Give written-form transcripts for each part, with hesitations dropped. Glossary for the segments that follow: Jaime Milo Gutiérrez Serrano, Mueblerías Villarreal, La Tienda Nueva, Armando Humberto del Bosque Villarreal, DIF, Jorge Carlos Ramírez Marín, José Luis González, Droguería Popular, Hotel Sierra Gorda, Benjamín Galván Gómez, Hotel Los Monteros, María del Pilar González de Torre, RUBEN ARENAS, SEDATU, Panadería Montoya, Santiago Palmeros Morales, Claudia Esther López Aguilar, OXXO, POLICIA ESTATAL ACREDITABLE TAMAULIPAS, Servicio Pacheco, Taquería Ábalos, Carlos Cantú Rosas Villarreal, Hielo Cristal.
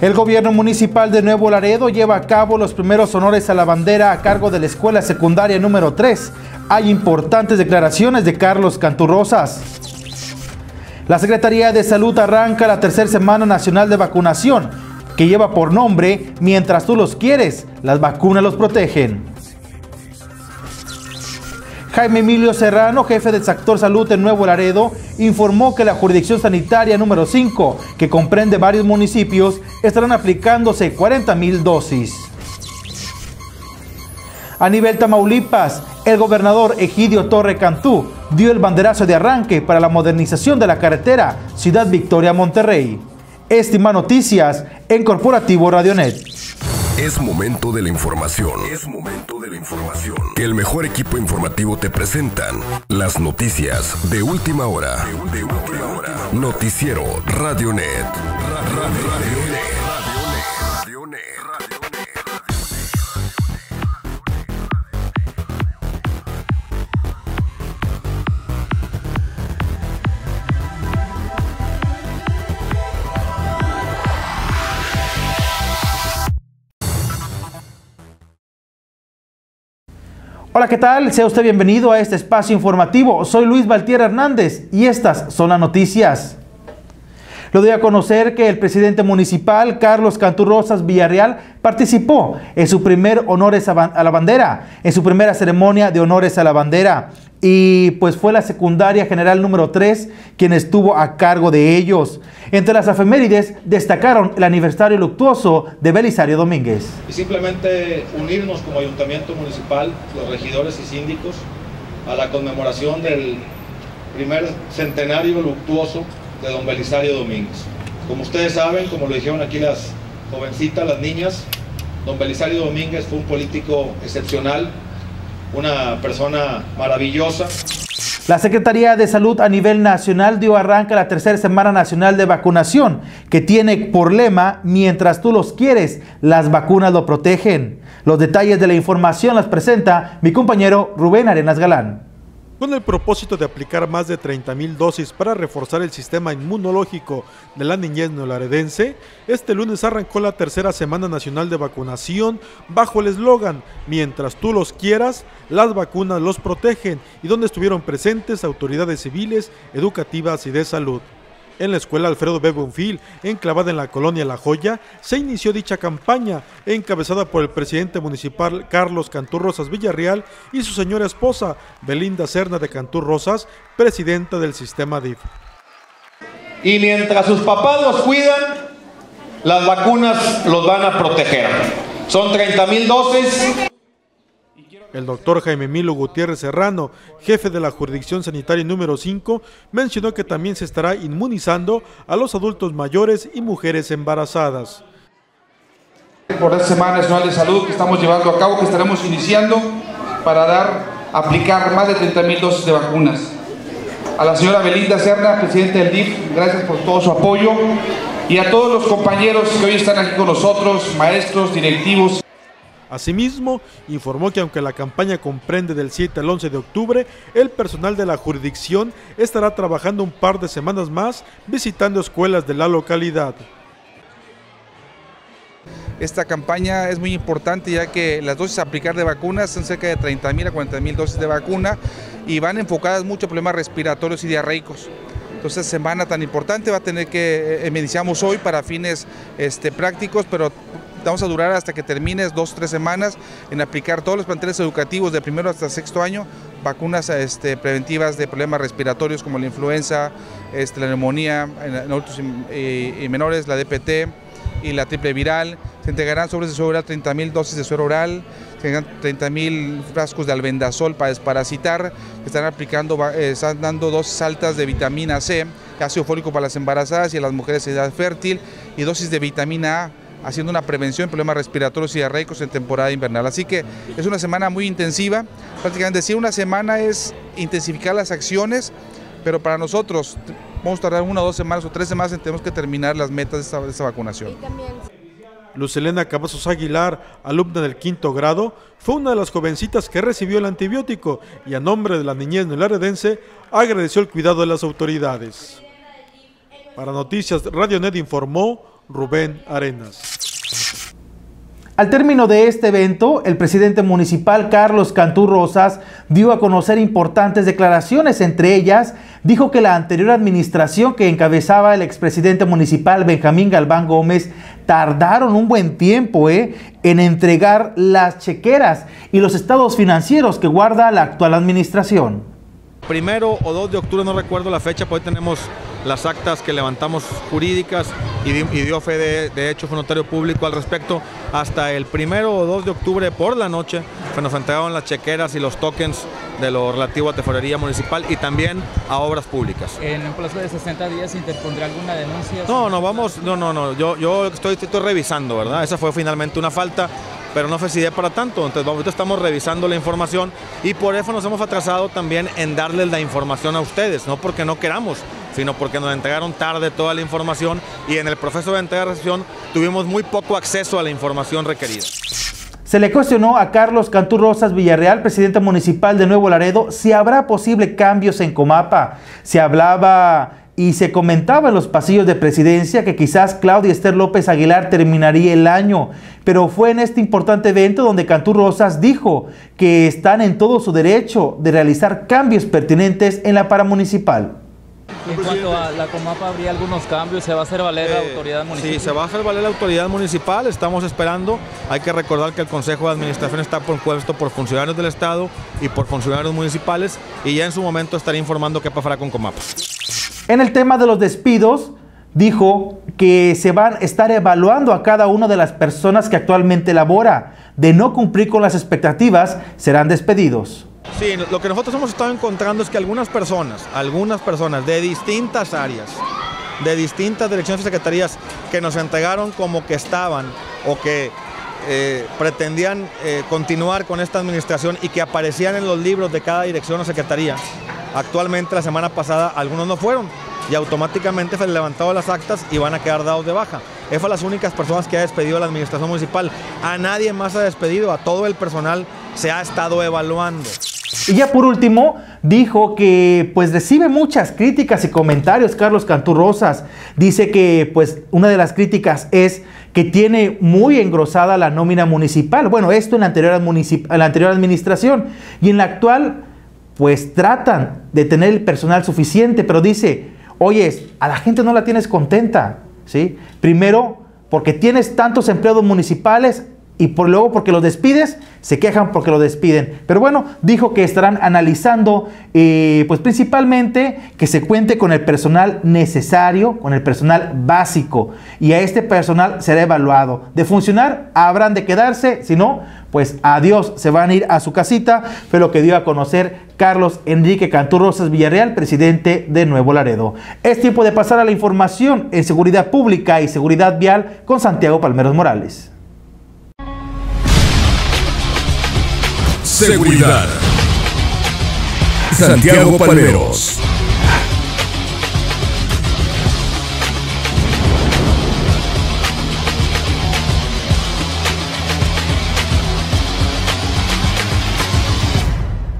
El gobierno municipal de Nuevo Laredo lleva a cabo los primeros honores a la bandera a cargo de la escuela secundaria número 3. Hay importantes declaraciones de Carlos Cantú Rosas. La Secretaría de Salud arranca la tercera semana nacional de vacunación, que lleva por nombre Mientras tú los quieres, las vacunas los protegen. Jaime Milo Serrano, jefe del sector salud en Nuevo Laredo, informó que la jurisdicción sanitaria número 5, que comprende varios municipios, estarán aplicándose 40,000 dosis. A nivel Tamaulipas, el gobernador Egidio Torre Cantú dio el banderazo de arranque para la modernización de la carretera Ciudad Victoria-Monterrey. Estima Noticias en Corporativo Radionet. Es momento de la información. Es momento de la información. Que el mejor equipo informativo te presentan las noticias de última hora. Noticiero Radionet. Hola, ¿qué tal? Sea usted bienvenido a este espacio informativo. Soy Luis Valtierra Hernández y estas son las noticias. Lo doy a conocer que el presidente municipal, Carlos Cantú Rosas Villarreal, participó en su primer honores a la bandera, en su primera ceremonia de honores a la bandera. Y pues fue la secundaria general número 3 quien estuvo a cargo de ellos. Entre las efemérides destacaron el aniversario luctuoso de Belisario Domínguez. Y simplemente unirnos como ayuntamiento municipal, los regidores y síndicos, a la conmemoración del primer centenario luctuoso de don Belisario Domínguez. Como ustedes saben, como lo dijeron aquí las jovencitas, las niñas, don Belisario Domínguez fue un político excepcional, una persona maravillosa. La Secretaría de Salud a nivel nacional dio arranque a la tercera semana nacional de vacunación, que tiene por lema, mientras tú los quieres, las vacunas lo protegen. Los detalles de la información las presenta mi compañero Rubén Arenas Galán. Con el propósito de aplicar más de 30,000 dosis para reforzar el sistema inmunológico de la niñez neolaredense, este lunes arrancó la tercera semana nacional de vacunación bajo el eslogan Mientras tú los quieras, las vacunas los protegen, y donde estuvieron presentes autoridades civiles, educativas y de salud. En la escuela Alfredo B. Bonfil, enclavada en la colonia La Joya, se inició dicha campaña, encabezada por el presidente municipal Carlos Cantú Rosas Villarreal y su señora esposa, Belinda Serna de Cantú Rosas, presidenta del sistema DIF. Y mientras sus papás los cuidan, las vacunas los van a proteger. Son 30,000 dosis. El doctor Jaime Milo Gutiérrez Serrano, jefe de la jurisdicción sanitaria número 5, mencionó que también se estará inmunizando a los adultos mayores y mujeres embarazadas. Por esta Semana Nacional de Salud que estamos llevando a cabo, que estaremos iniciando para aplicar más de 30,000 dosis de vacunas. A la señora Belinda Serna, presidenta del DIF, gracias por todo su apoyo, y a todos los compañeros que hoy están aquí con nosotros, maestros, directivos. Asimismo, informó que aunque la campaña comprende del 7 al 11 de octubre, el personal de la jurisdicción estará trabajando un par de semanas más visitando escuelas de la localidad. Esta campaña es muy importante, ya que las dosis a aplicar de vacunas son cerca de 30,000 a 40,000 dosis de vacuna y van enfocadas mucho a problemas respiratorios y diarreicos. Entonces, semana tan importante va a tener que, iniciamos hoy para fines prácticos, pero vamos a durar hasta que termines 2 o 3 semanas en aplicar todos los planteles educativos de primero hasta sexto año vacunas preventivas de problemas respiratorios como la influenza, la neumonía en adultos y menores, la DPT y la triple viral. Se entregarán sobres de suero oral, 30,000 dosis de suero oral, se entregarán 30,000 frascos de albendazol para desparasitar, están aplicando, están dando dosis altas de vitamina C, ácido fólico para las embarazadas y a las mujeres de edad fértil, y dosis de vitamina A, haciendo una prevención de problemas respiratorios y diarreicos en temporada invernal. Así que es una semana muy intensiva, prácticamente decir una semana es intensificar las acciones, pero para nosotros vamos a tardar 1 o 2 semanas o 3 semanas en tenemos que terminar las metas de esta vacunación. Luz Helena Cavazos Aguilar, alumna del 5º grado, fue una de las jovencitas que recibió el antibiótico y a nombre de la niñez neolaredense agradeció el cuidado de las autoridades. Para Noticias Radionet informó Rubén Arenas. Al término de este evento, el presidente municipal Carlos Cantú Rosas dio a conocer importantes declaraciones. Entre ellas, dijo que la anterior administración que encabezaba el expresidente municipal Benjamín Galván Gómez tardaron un buen tiempo en entregar las chequeras y los estados financieros que guarda la actual administración. 1 o 2 de octubre, no recuerdo la fecha, pues hoy tenemos las actas que levantamos jurídicas y dio fe de hecho fue notario público al respecto. Hasta el 1 o 2 de octubre por la noche nos entregaron las chequeras y los tokens de lo relativo a tesorería municipal y también a obras públicas. ¿En un plazo de 60 días interpondrá alguna denuncia? No, yo estoy revisando, ¿verdad? Esa fue finalmente una falta, pero no facilidad para tanto. Entonces ahorita estamos revisando la información y por eso nos hemos atrasado también en darles la información a ustedes, no porque no queramos, sino porque nos entregaron tarde toda la información y en el proceso de entrega-recepción tuvimos muy poco acceso a la información requerida. Se le cuestionó a Carlos Cantú Rosas Villarreal, presidente municipal de Nuevo Laredo, si habrá posibles cambios en Comapa. Se hablaba y se comentaba en los pasillos de presidencia que quizás Claudia Esther López Aguilar terminaría el año, pero fue en este importante evento donde Cantú Rosas dijo que están en todo su derecho de realizar cambios pertinentes en la paramunicipal. En cuanto a la Comapa, ¿habría algunos cambios? ¿Se va a hacer valer la autoridad municipal? Sí, se va a hacer valer la autoridad municipal, estamos esperando. Hay que recordar que el Consejo de Administración está compuesto por funcionarios del Estado y por funcionarios municipales, y ya en su momento estaré informando qué pasará con Comapa. En el tema de los despidos, dijo que se van a estar evaluando a cada una de las personas que actualmente labora. De no cumplir con las expectativas, serán despedidos. Sí, lo que nosotros hemos estado encontrando es que algunas personas de distintas áreas, de distintas direcciones y secretarías que nos entregaron como que estaban o que pretendían continuar con esta administración y que aparecían en los libros de cada dirección o secretaría, actualmente la semana pasada algunos no fueron y automáticamente se han levantado las actas y van a quedar dados de baja. Esas son las únicas personas que ha despedido a la administración municipal. A nadie más ha despedido, a todo el personal se ha estado evaluando. Y ya por último, dijo que pues recibe muchas críticas y comentarios Carlos Cantú Rosas. Dice que pues una de las críticas es que tiene muy engrosada la nómina municipal. Bueno, esto en la anterior administración, y en la actual pues tratan de tener el personal suficiente, pero dice, oye, a la gente no la tienes contenta, ¿sí? Primero, porque tienes tantos empleados municipales y luego porque los despides, se quejan porque lo despiden. Pero bueno, dijo que estarán analizando, pues principalmente, que se cuente con el personal necesario, con el personal básico. Y a este personal será evaluado. De funcionar, habrán de quedarse, si no, pues adiós, se van a ir a su casita. Fue lo que dio a conocer Carlos Enrique Cantú Rosas Villarreal, presidente de Nuevo Laredo. Es tiempo de pasar a la información en seguridad pública y seguridad vial con Santiago Palmeros Morales. Seguridad. Santiago Palmeros.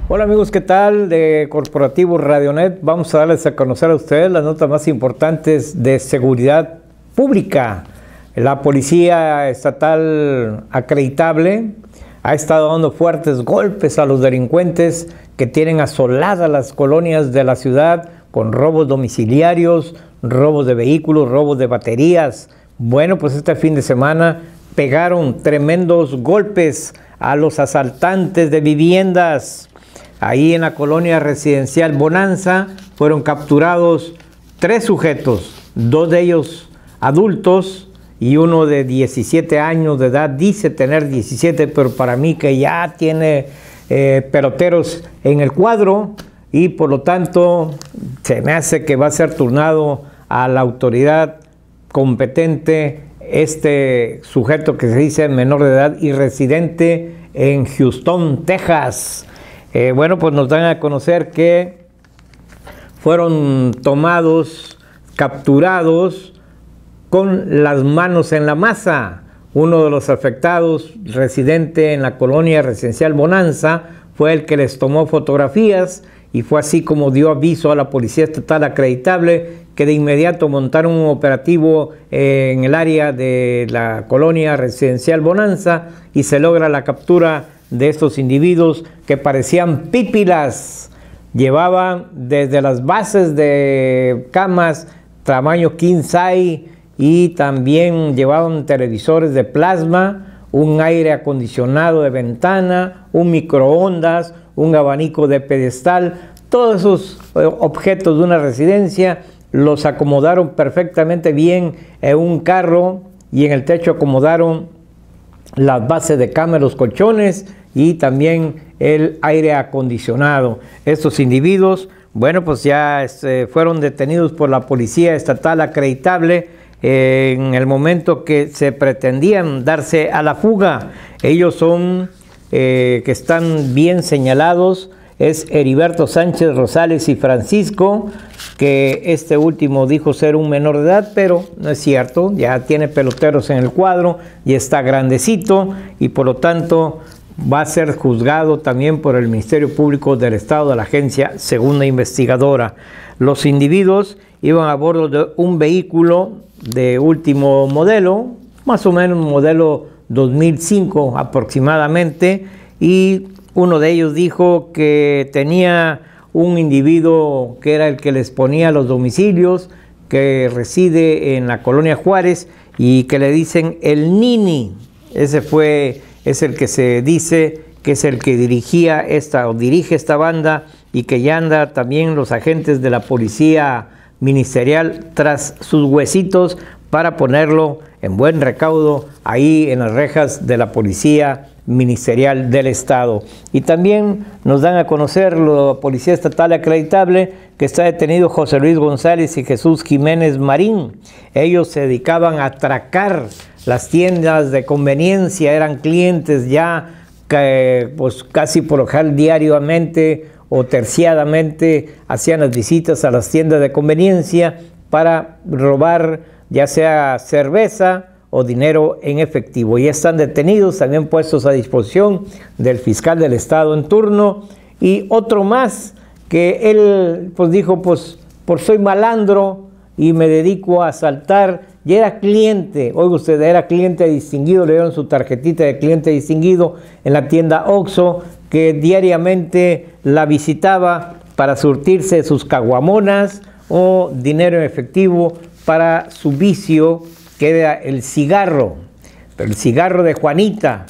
Hola amigos, ¿qué tal? De Corporativo Radionet vamos a darles a conocer a ustedes las notas más importantes de seguridad pública. La policía estatal acreditable ha estado dando fuertes golpes a los delincuentes que tienen asoladas las colonias de la ciudad con robos domiciliarios, robos de vehículos, robos de baterías. Bueno, pues este fin de semana pegaron tremendos golpes a los asaltantes de viviendas. Ahí en la colonia residencial Bonanza fueron capturados 3 sujetos, 2 de ellos adultos y uno de 17 años de edad. Dice tener 17, pero para mí que ya tiene peloteros en el cuadro y por lo tanto se me hace que va a ser turnado a la autoridad competente este sujeto que se dice menor de edad y residente en Houston, Texas. Bueno, pues nos dan a conocer que fueron tomados, capturados con las manos en la masa. Uno de los afectados, residente en la colonia residencial Bonanza, fue el que les tomó fotografías y fue así como dio aviso a la policía estatal acreditable que de inmediato montaron un operativo en el área de la colonia residencial Bonanza y se logra la captura de estos individuos que parecían pípilas. Llevaban desde las bases de camas tamaño king size y también llevaban televisores de plasma, un aire acondicionado de ventana, un microondas, un abanico de pedestal. Todos esos objetos de una residencia los acomodaron perfectamente bien en un carro y en el techo acomodaron las bases de cama, los colchones y también el aire acondicionado. Estos individuos, bueno, pues ya fueron detenidos por la policía estatal acreditable en el momento que se pretendían darse a la fuga. Ellos son que están bien señalados. Es Heriberto Sánchez Rosales y Francisco, que este último dijo ser un menor de edad, pero no es cierto, ya tiene peloteros en el cuadro y está grandecito y por lo tanto va a ser juzgado también por el Ministerio Público del Estado de la Agencia Segunda Investigadora. Los individuos iban a bordo de un vehículo de último modelo, más o menos modelo 2005 aproximadamente, y uno de ellos dijo que tenía un individuo que era el que les ponía los domicilios, que reside en la colonia Juárez y que le dicen el Nini. Es el que se dice que es el que dirigía dirige esta banda y que ya anda también los agentes de la policía ministerial tras sus huesitos para ponerlo en buen recaudo ahí en las rejas de la policía ministerial del Estado. Y también nos dan a conocer la Policía Estatal Acreditable que está detenido José Luis González y Jesús Jiménez Marín. Ellos se dedicaban a atracar las tiendas de conveniencia, eran clientes ya que, pues, casi por lo general diariamente o terciadamente hacían las visitas a las tiendas de conveniencia para robar ya sea cerveza o dinero en efectivo. Y están detenidos, también puestos a disposición del fiscal del estado en turno. Y otro más que él pues dijo, pues soy malandro y me dedico a asaltar, y era cliente, oiga usted, era cliente distinguido, le dieron su tarjetita de cliente distinguido en la tienda OXXO, que diariamente la visitaba para surtirse de sus caguamonas o dinero en efectivo para su vicio, que era el cigarro, de Juanita.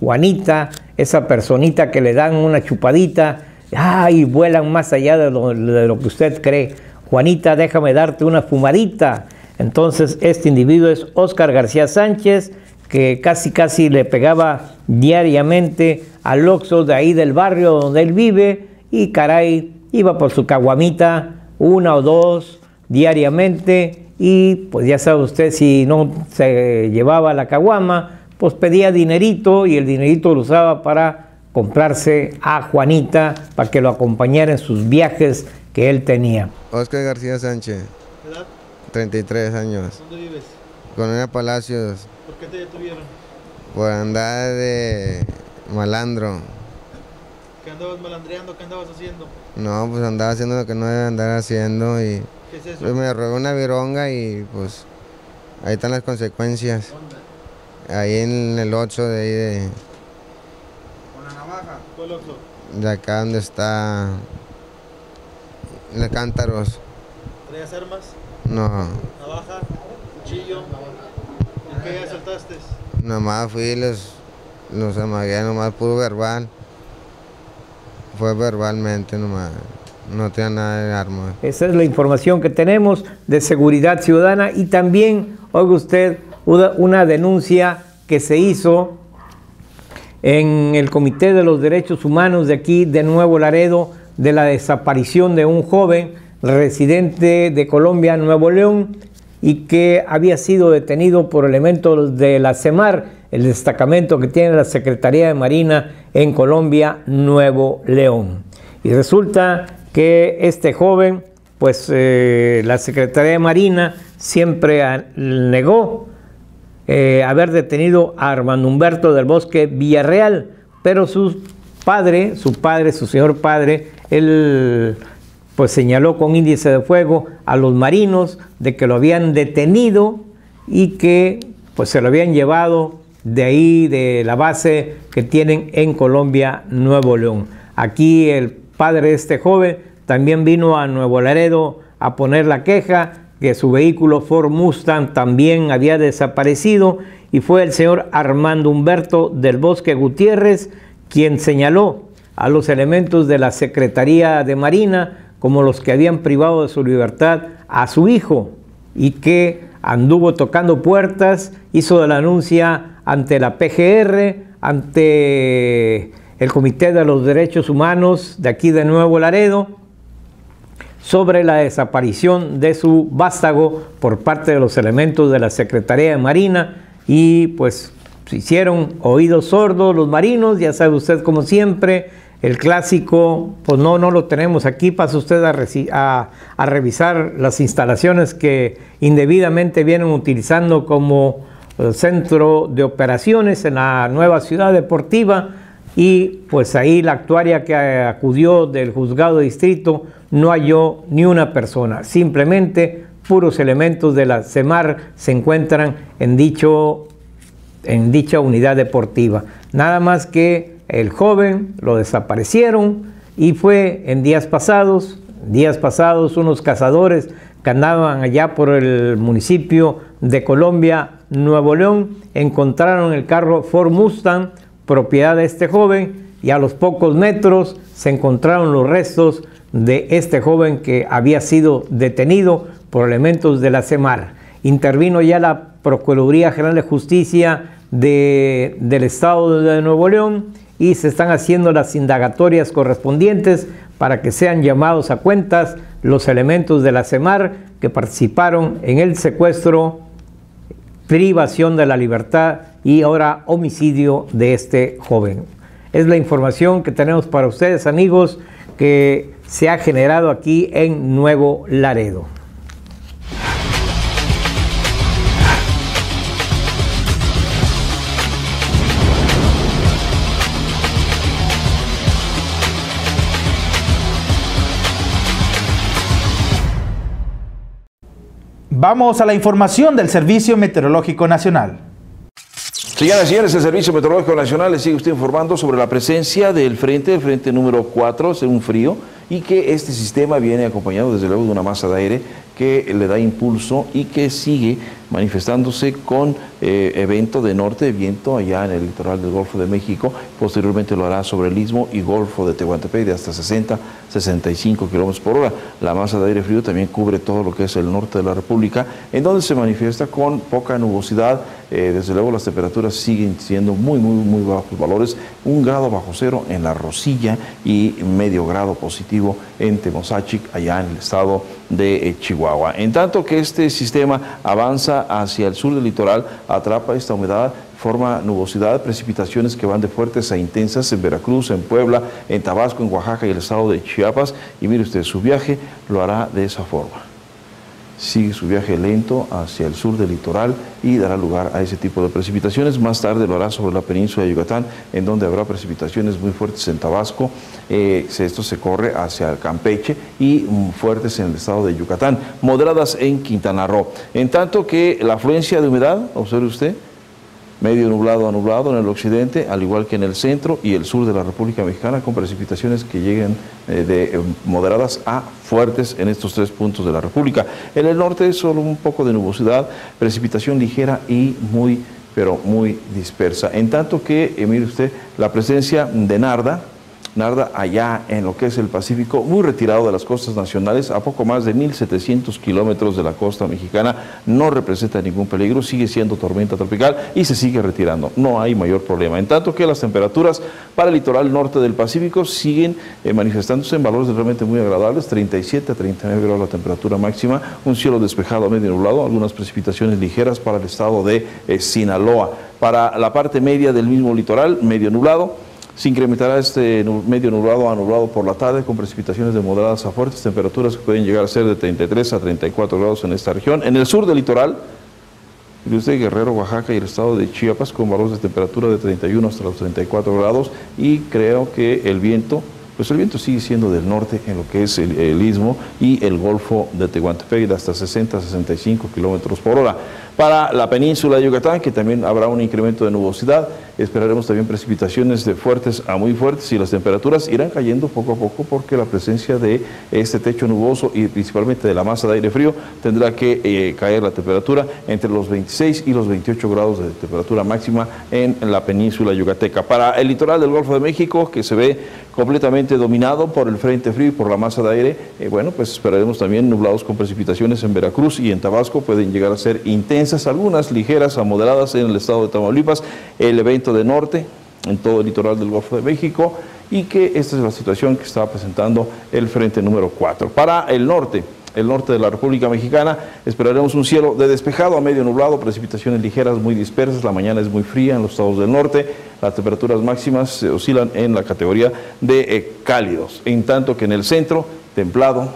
Juanita, esa personita que le dan una chupadita, ¡ay! Vuelan más allá de lo que usted cree. Juanita, déjame darte una fumadita. Entonces, este individuo es Óscar García Sánchez, que casi le pegaba diariamente al OXXO de ahí del barrio donde él vive, y caray, iba por su caguamita, una o dos diariamente. Y pues ya sabe usted, si no se llevaba la caguama, pues pedía dinerito y el dinerito lo usaba para comprarse a Juanita para que lo acompañara en sus viajes que él tenía. Óscar García Sánchez. ¿Qué edad? 33 años. ¿Dónde vives? Colonia Palacios. ¿Por qué te detuvieron? Por andar de malandro. ¿Qué andabas malandreando? ¿Qué andabas haciendo? No, pues andaba haciendo lo que no debe andar haciendo y... ¿Qué es eso? Me robé una vironga y pues ahí están las consecuencias. ¿Dónde? Ahí en el OXXO de ahí de... ¿Con la navaja? ¿Cuál OXXO? De acá donde está... los Cántaros. ¿Traías armas? No. ¿Navaja? ¿Cuchillo? ¿Y qué asaltaste? Nomás fui y los amagué, nomás puro verbal. Fue verbalmente nomás. No tiene nada de arma. Esa es la información que tenemos de Seguridad Ciudadana y también, oiga usted, una denuncia que se hizo en el Comité de los Derechos Humanos de aquí de Nuevo Laredo de la desaparición de un joven residente de Colombia, Nuevo León, y que había sido detenido por elementos de la CEMAR, el destacamento que tiene la Secretaría de Marina en Colombia, Nuevo León. Y resulta que este joven, pues la Secretaría de Marina siempre negó haber detenido a Armando Humberto del Bosque Villarreal, pero su padre, su señor padre, él pues señaló con índice de fuego a los marinos de que lo habían detenido y que pues se lo habían llevado de ahí, de la base que tienen en Colombia, Nuevo León. Aquí el padre de este joven también vino a Nuevo Laredo a poner la queja que su vehículo Ford Mustang también había desaparecido, y fue el señor Armando Humberto del Bosque Gutiérrez quien señaló a los elementos de la Secretaría de Marina como los que habían privado de su libertad a su hijo, y que anduvo tocando puertas, hizo de la anuncia ante la PGR, ante el Comité de los Derechos Humanos de aquí de Nuevo Laredo, sobre la desaparición de su vástago por parte de los elementos de la Secretaría de Marina, y pues se hicieron oídos sordos los marinos. Ya sabe usted, como siempre, el clásico, pues no lo tenemos aquí, pasa usted a revisar las instalaciones que indebidamente vienen utilizando como centro de operaciones en la nueva ciudad deportiva. Y pues ahí la actuaria que acudió del juzgado de distrito no halló ni una persona, simplemente puros elementos de la CEMAR se encuentran en dicha unidad deportiva. Nada más que el joven lo desaparecieron, y fue en días pasados unos cazadores que andaban allá por el municipio de Colombia, Nuevo León, encontraron el carro Ford Mustang, propiedad de este joven, y a los pocos metros se encontraron los restos de este joven que había sido detenido por elementos de la CEMAR. Intervino ya la Procuraduría General de Justicia del Estado de Nuevo León, y se están haciendo las indagatorias correspondientes para que sean llamados a cuentas los elementos de la CEMAR que participaron en el secuestro, privación de la libertad y ahora homicidio de este joven. Es la información que tenemos para ustedes, amigos, que se ha generado aquí en Nuevo Laredo. Vamos a la información del Servicio Meteorológico Nacional. Señoras y señores, el Servicio Meteorológico Nacional le sigue usted informando sobre la presencia del frente número 4, según frío, y que este sistema viene acompañado desde luego de una masa de aire que le da impulso y que sigue manifestándose con evento de norte de viento allá en el litoral del Golfo de México. Posteriormente lo hará sobre el Istmo y Golfo de Tehuantepec de hasta 60-65 kilómetros por hora. La masa de aire frío también cubre todo lo que es el norte de la República, en donde se manifiesta con poca nubosidad. Desde luego las temperaturas siguen siendo muy bajos valores, 1 grado bajo cero en La Rosilla y medio grado positivo en Temozachic, allá en el estado de Chihuahua. En tanto que este sistema avanza hacia el sur del litoral, atrapa esta humedad, forma nubosidad, precipitaciones que van de fuertes a intensas en Veracruz, en Puebla, en Tabasco, en Oaxaca y el estado de Chiapas. Y mire usted, su viaje lo hará de esa forma. Sigue su viaje lento hacia el sur del litoral y dará lugar a ese tipo de precipitaciones. Más tarde lo hará sobre la península de Yucatán, en donde habrá precipitaciones muy fuertes en Tabasco. Esto se corre hacia el Campeche y fuertes en el estado de Yucatán, moderadas en Quintana Roo. En tanto que la afluencia de humedad, observe usted, medio nublado a nublado en el occidente, al igual que en el centro y el sur de la República Mexicana, con precipitaciones que lleguen de moderadas a fuertes en estos 3 puntos de la República. En el norte solo un poco de nubosidad, precipitación ligera y muy dispersa. En tanto que, mire usted, la presencia de Narda allá en lo que es el Pacífico, muy retirado de las costas nacionales, a poco más de 1.700 kilómetros de la costa mexicana, no representa ningún peligro, sigue siendo tormenta tropical y se sigue retirando, no hay mayor problema. En tanto que las temperaturas para el litoral norte del Pacífico siguen manifestándose en valores realmente muy agradables, 37 a 39 grados la temperatura máxima, un cielo despejado a medio nublado, algunas precipitaciones ligeras para el estado de Sinaloa. Para la parte media del mismo litoral, medio nublado, se incrementará este medio nublado a nublado por la tarde, con precipitaciones de moderadas a fuertes, temperaturas que pueden llegar a ser de 33 a 34 grados en esta región. En el sur del litoral, desde Guerrero, Oaxaca y el estado de Chiapas, con valores de temperatura de 31 hasta los 34 grados, y creo que el viento pues el viento sigue siendo del norte en lo que es el Istmo y el Golfo de Tehuantepec, de hasta 60-65 kilómetros por hora. Para la península de Yucatán, que también habrá un incremento de nubosidad, esperaremos también precipitaciones de fuertes a muy fuertes y las temperaturas irán cayendo poco a poco porque la presencia de este techo nuboso y principalmente de la masa de aire frío tendrá que caer la temperatura entre los 26 y los 28 grados de temperatura máxima en la península yucateca. Para el litoral del Golfo de México, que se ve completamente dominado por el frente frío y por la masa de aire, bueno, pues esperaremos también nublados con precipitaciones en Veracruz y en Tabasco, pueden llegar a ser intensas, algunas ligeras a moderadas en el estado de Tamaulipas, el evento de norte en todo el litoral del Golfo de México, y que esta es la situación que está presentando el frente número 4. Para el norte de la República Mexicana, esperaremos un cielo de despejado a medio nublado, precipitaciones ligeras muy dispersas, la mañana es muy fría en los estados del norte, las temperaturas máximas se oscilan en la categoría de cálidos, en tanto que en el centro, templado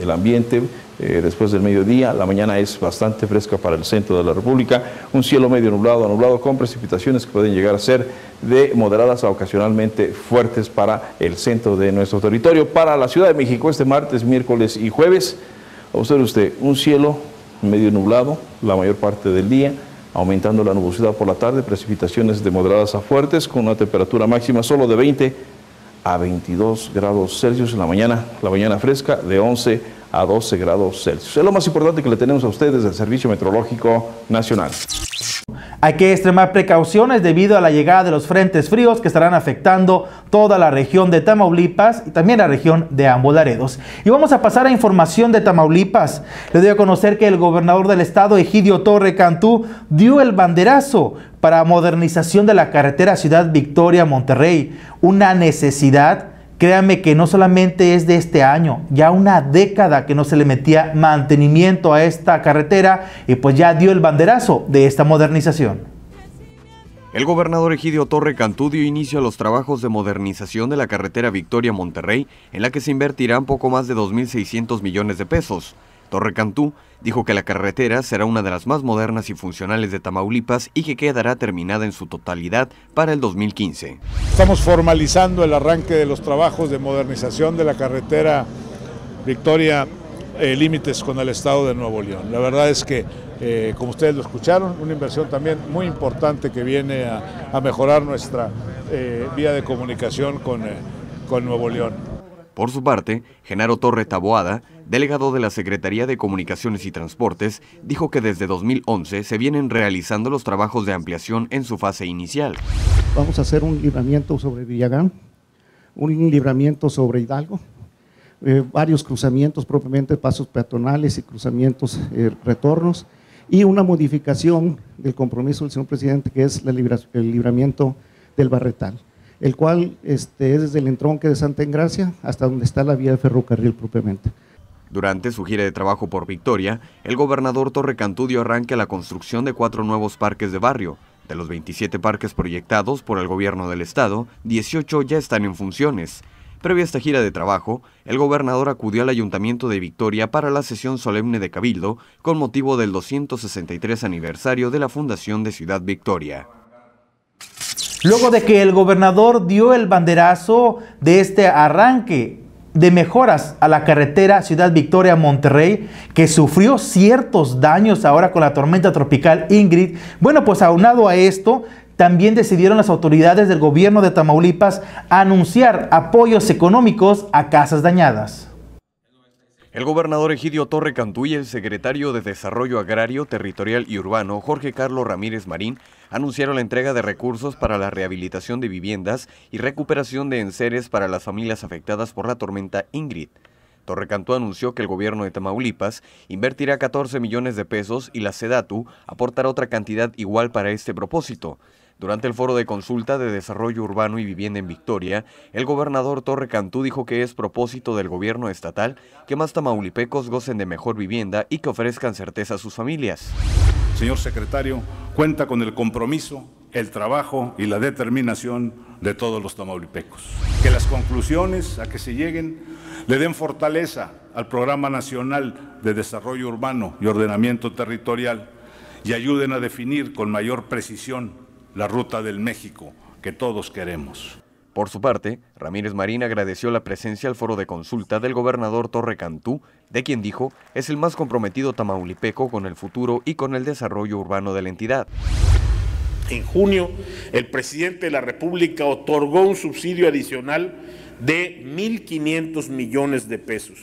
el ambiente. Después del mediodía, la mañana es bastante fresca para el centro de la República, un cielo medio nublado a nublado con precipitaciones que pueden llegar a ser de moderadas a ocasionalmente fuertes para el centro de nuestro territorio. Para la Ciudad de México, este martes, miércoles y jueves, observe usted un cielo medio nublado la mayor parte del día, aumentando la nubosidad por la tarde, precipitaciones de moderadas a fuertes con una temperatura máxima solo de 20 a 22 grados Celsius en la mañana fresca de 11 a 12 grados Celsius. Es lo más importante que le tenemos a ustedes del Servicio Meteorológico Nacional. Hay que extremar precauciones debido a la llegada de los frentes fríos que estarán afectando toda la región de Tamaulipas y también la región de ambos Laredos. Y vamos a pasar a información de Tamaulipas. Le doy a conocer que el gobernador del estado, Egidio Torre Cantú, dio el banderazo para modernización de la carretera Ciudad Victoria-Monterrey. Una necesidad. Créanme que no solamente es de este año, ya una década que no se le metía mantenimiento a esta carretera y pues ya dio el banderazo de esta modernización. El gobernador Egidio Torre Cantú dio inicio a los trabajos de modernización de la carretera Victoria-Monterrey, en la que se invertirán poco más de 2.600 millones de pesos. Torre Cantú dijo que la carretera será una de las más modernas y funcionales de Tamaulipas y que quedará terminada en su totalidad para el 2015. Estamos formalizando el arranque de los trabajos de modernización de la carretera Victoria límites con el estado de Nuevo León. La verdad es que, como ustedes lo escucharon, una inversión también muy importante que viene a mejorar nuestra vía de comunicación con Nuevo León. Por su parte, Genaro Torre Taboada, delegado de la Secretaría de Comunicaciones y Transportes, dijo que desde 2011 se vienen realizando los trabajos de ampliación en su fase inicial. Vamos a hacer un libramiento sobre Villagán, un libramiento sobre Hidalgo, varios cruzamientos propiamente, pasos peatonales y cruzamientos retornos, y una modificación del compromiso del señor presidente, que es el libramiento del Barretal, el cual es desde el entronque de Santa Engracia hasta donde está la vía de ferrocarril propiamente. Durante su gira de trabajo por Victoria, el gobernador Torre Cantú dio arranque a la construcción de 4 nuevos parques de barrio. De los 27 parques proyectados por el gobierno del estado, 18 ya están en funciones. Previa a esta gira de trabajo, el gobernador acudió al Ayuntamiento de Victoria para la sesión solemne de Cabildo con motivo del 263 aniversario de la fundación de Ciudad Victoria. Luego de que el gobernador dio el banderazo de este arranque de mejoras a la carretera Ciudad Victoria-Monterrey, que sufrió ciertos daños ahora con la tormenta tropical Ingrid, bueno, pues aunado a esto, también decidieron las autoridades del gobierno de Tamaulipas anunciar apoyos económicos a casas dañadas. El gobernador Egidio Torre Cantú y el secretario de Desarrollo Agrario, Territorial y Urbano, Jorge Carlos Ramírez Marín, anunciaron la entrega de recursos para la rehabilitación de viviendas y recuperación de enseres para las familias afectadas por la tormenta Ingrid. Torre Cantú anunció que el gobierno de Tamaulipas invertirá 14 millones de pesos y la SEDATU aportará otra cantidad igual para este propósito. Durante el foro de consulta de desarrollo urbano y vivienda en Victoria, el gobernador Torre Cantú dijo que es propósito del gobierno estatal que más tamaulipecos gocen de mejor vivienda y que ofrezcan certeza a sus familias. Señor secretario, cuenta con el compromiso, el trabajo y la determinación de todos los tamaulipecos. Que las conclusiones a que se lleguen le den fortaleza al Programa Nacional de Desarrollo Urbano y Ordenamiento Territorial y ayuden a definir con mayor precisión la ruta del México que todos queremos. Por su parte, Ramírez Marín agradeció la presencia al foro de consulta del gobernador Torre Cantú, de quien dijo es el más comprometido tamaulipeco con el futuro y con el desarrollo urbano de la entidad. En junio, el presidente de la República otorgó un subsidio adicional de 1.500 millones de pesos.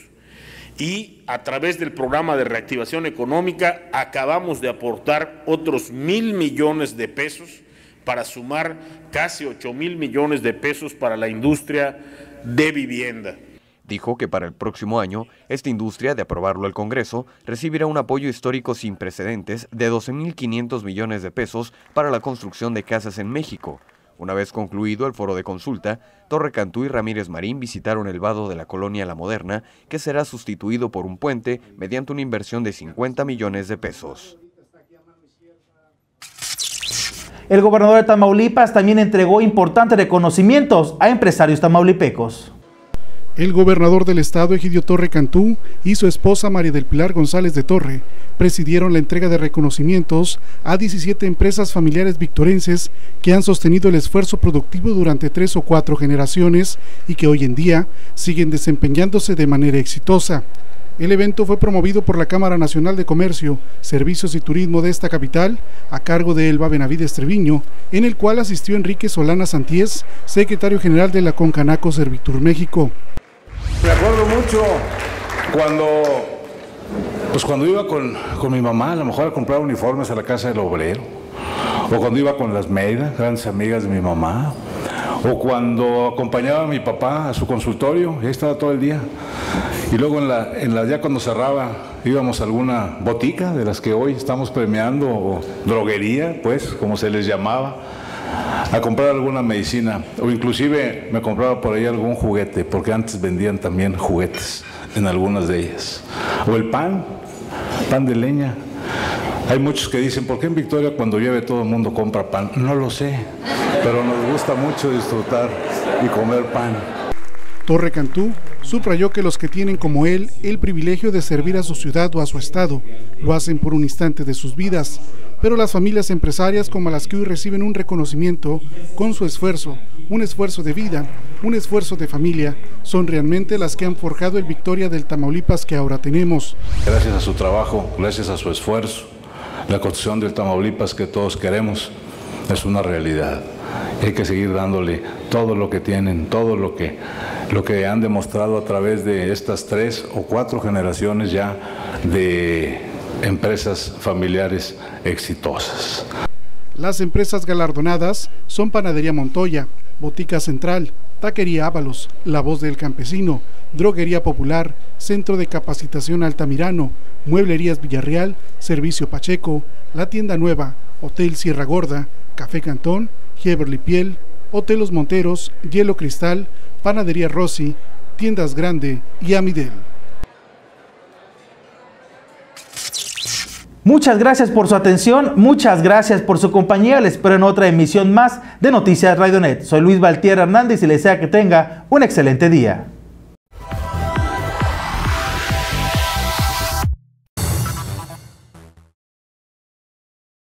Y a través del programa de reactivación económica acabamos de aportar otros 1.000 millones de pesos para sumar casi 8.000 millones de pesos para la industria de vivienda. Dijo que para el próximo año, esta industria, de aprobarlo el Congreso, recibirá un apoyo histórico sin precedentes de 12.500 millones de pesos para la construcción de casas en México. Una vez concluido el foro de consulta, Torre Cantú y Ramírez Marín visitaron el vado de la colonia La Moderna, que será sustituido por un puente mediante una inversión de 50 millones de pesos. El gobernador de Tamaulipas también entregó importantes reconocimientos a empresarios tamaulipecos. El gobernador del estado, Egidio Torre Cantú, y su esposa María del Pilar González de Torre presidieron la entrega de reconocimientos a 17 empresas familiares victorenses que han sostenido el esfuerzo productivo durante 3 o 4 generaciones y que hoy en día siguen desempeñándose de manera exitosa. El evento fue promovido por la Cámara Nacional de Comercio, Servicios y Turismo de esta capital, a cargo de Elba Benavides Treviño, en el cual asistió Enrique Solana Santíez, secretario general de la Concanaco Servitur México. Me acuerdo mucho cuando iba con mi mamá, a lo mejor a comprar uniformes a la casa del obrero, o cuando iba con las Meidas, grandes amigas de mi mamá, o cuando acompañaba a mi papá a su consultorio, y ahí estaba todo el día. Y luego ya cuando cerraba, íbamos a alguna botica de las que hoy estamos premiando, o droguería, pues, como se les llamaba, a comprar alguna medicina, o inclusive me compraba por ahí algún juguete, porque antes vendían también juguetes en algunas de ellas, o el pan de leña. Hay muchos que dicen, ¿por qué en Victoria cuando llueve todo el mundo compra pan? No lo sé, pero nos gusta mucho disfrutar y comer pan. Torre Cantú subrayó que los que tienen como él el privilegio de servir a su ciudad o a su estado, lo hacen por un instante de sus vidas, pero las familias empresarias como las que hoy reciben un reconocimiento con su esfuerzo, un esfuerzo de vida, un esfuerzo de familia, son realmente las que han forjado el Victoria del Tamaulipas que ahora tenemos. Gracias a su trabajo, gracias a su esfuerzo, la construcción del Tamaulipas que todos queremos es una realidad. Hay que seguir dándole todo lo que tienen, todo lo que han demostrado a través de estas 3 o 4 generaciones ya de empresas familiares exitosas. Las empresas galardonadas son Panadería Montoya, Botica Central, Taquería Ábalos, La Voz del Campesino, Droguería Popular, Centro de Capacitación Altamirano, Mueblerías Villarreal, Servicio Pacheco, La Tienda Nueva, Hotel Sierra Gorda, Café Cantón, Heberly Piel, Hotel Los Monteros, Hielo Cristal, Panadería Rossi, Tiendas Grande y Amidel. Muchas gracias por su atención, muchas gracias por su compañía. Les espero en otra emisión más de Noticias Radionet. Soy Luis Valtierra Hernández y les deseo que tenga un excelente día.